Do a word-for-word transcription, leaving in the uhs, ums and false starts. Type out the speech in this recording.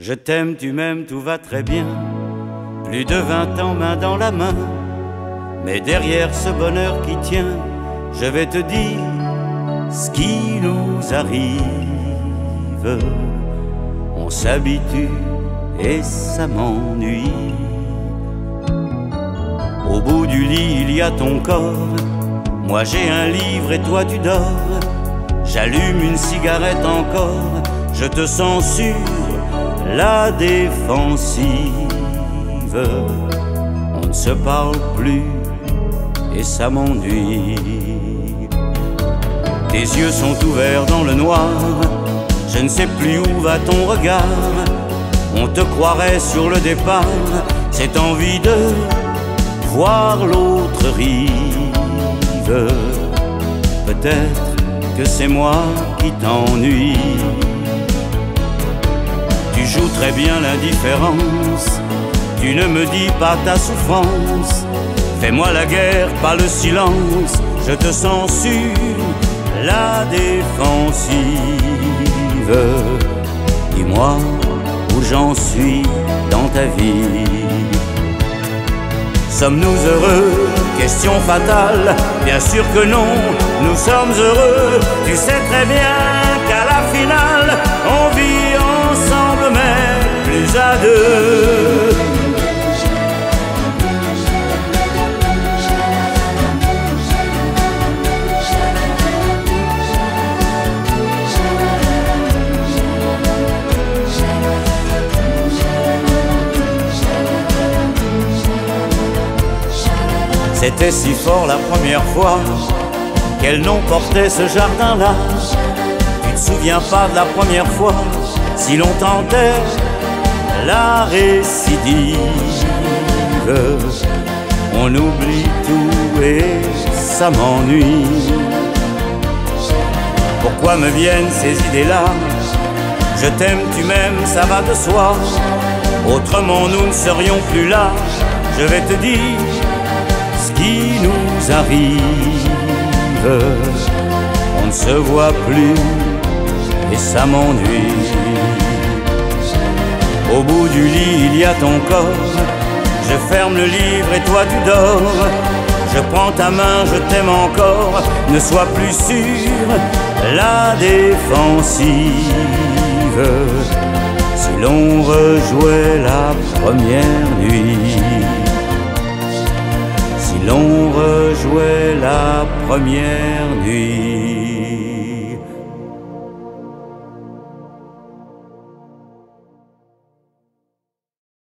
Je t'aime, tu m'aimes, tout va très bien. Plus de vingt ans, main dans la main. Mais derrière ce bonheur qui tient, je vais te dire ce qui nous arrive. On s'habitue et ça m'ennuie. Au bout du lit, il y a ton corps. Moi j'ai un livre et toi tu dors. J'allume une cigarette encore. Je te censure la défensive, on ne se parle plus et ça m'ennuie. Tes yeux sont ouverts dans le noir, je ne sais plus où va ton regard. On te croirait sur le départ, cette envie de voir l'autre rive. Peut-être que c'est moi qui t'ennuie. Tu joues très bien l'indifférence, tu ne me dis pas ta souffrance. Fais-moi la guerre, pas le silence, je te censure la défensive. Dis-moi où j'en suis dans ta vie. Sommes-nous heureux? Question fatale, bien sûr que non, nous sommes heureux. Tu sais très bien qu'à la finale, on vit à deux. C'était si fort la première fois, quel nom portait ce jardin-là? Tu te souviens pas de la première fois, si l'on tentait la récidive, on oublie tout et ça m'ennuie. Pourquoi me viennent ces idées-là? Je t'aime, tu m'aimes, ça va de soi. Autrement nous ne serions plus là. Je vais te dire ce qui nous arrive. On ne se voit plus et ça m'ennuie. Au bout du lit, il y a ton corps. Je ferme le livre et toi tu dors. Je prends ta main, je t'aime encore. Ne sois plus sur la défensive. Si l'on rejouait la première nuit. Si l'on rejouait la première nuit.